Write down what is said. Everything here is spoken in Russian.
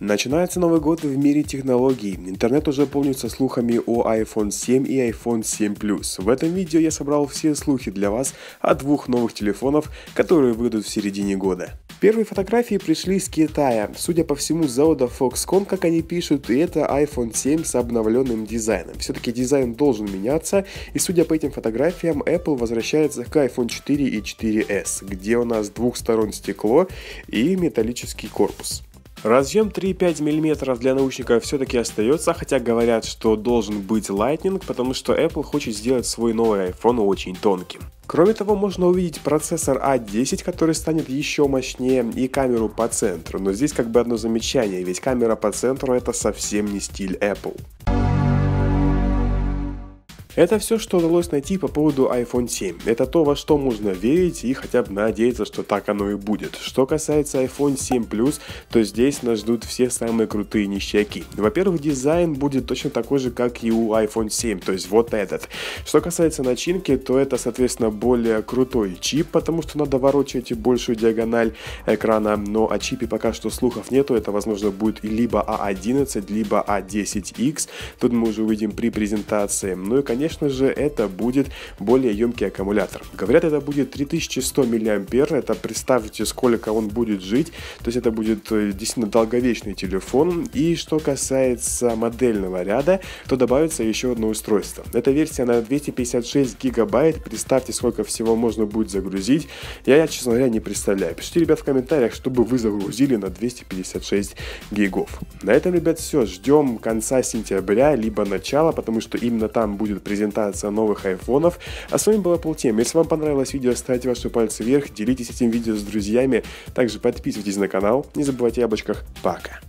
Начинается Новый год в мире технологий. Интернет уже полнится слухами о iPhone 7 и iPhone 7 Plus. В этом видео я собрал все слухи для вас о двух новых телефонов, которые выйдут в середине года. Первые фотографии пришли из Китая, судя по всему с завода Foxconn, как они пишут, и это iPhone 7 с обновленным дизайном. Все-таки дизайн должен меняться, и судя по этим фотографиям, Apple возвращается к iPhone 4 и 4S, где у нас с двух сторон стекло и металлический корпус. Разъем 3,5 мм для наушников все-таки остается, хотя говорят, что должен быть Lightning, потому что Apple хочет сделать свой новый iPhone очень тонким. Кроме того, можно увидеть процессор A10, который станет еще мощнее, и камеру по центру. Но здесь как бы одно замечание, ведь камера по центру это совсем не стиль Apple. Это все, что удалось найти по поводу iPhone 7. Это то, во что можно верить и хотя бы надеяться, что так оно и будет. Что касается iPhone 7 Plus, то здесь нас ждут все самые крутые ништяки. Во-первых, дизайн будет точно такой же, как и у iPhone 7, то есть вот этот. Что касается начинки, то это, соответственно, более крутой чип, потому что надо ворочать большую диагональ экрана, но о чипе пока что слухов нету, это, возможно, будет либо A11, либо A10X, тут мы уже увидим при презентации. Ну и, конечно же, это будет более емкий аккумулятор. Говорят, это будет 3100 мА, это представьте, сколько он будет жить, то есть это будет действительно долговечный телефон. И что касается модельного ряда, то добавится еще одно устройство. Это версия на 256 гигабайт, представьте, сколько всего можно будет загрузить. Я, честно говоря, не представляю. Пишите, ребят, в комментариях, чтобы вы загрузили на 256 гигов. На этом, ребят, все, ждем конца сентября, либо начала, потому что именно там будет презентация новых айфонов. А с вами был AppleTheme. Если вам понравилось видео, ставьте ваши пальцы вверх, делитесь этим видео с друзьями, также подписывайтесь на канал, не забывайте о яблочках. Пока!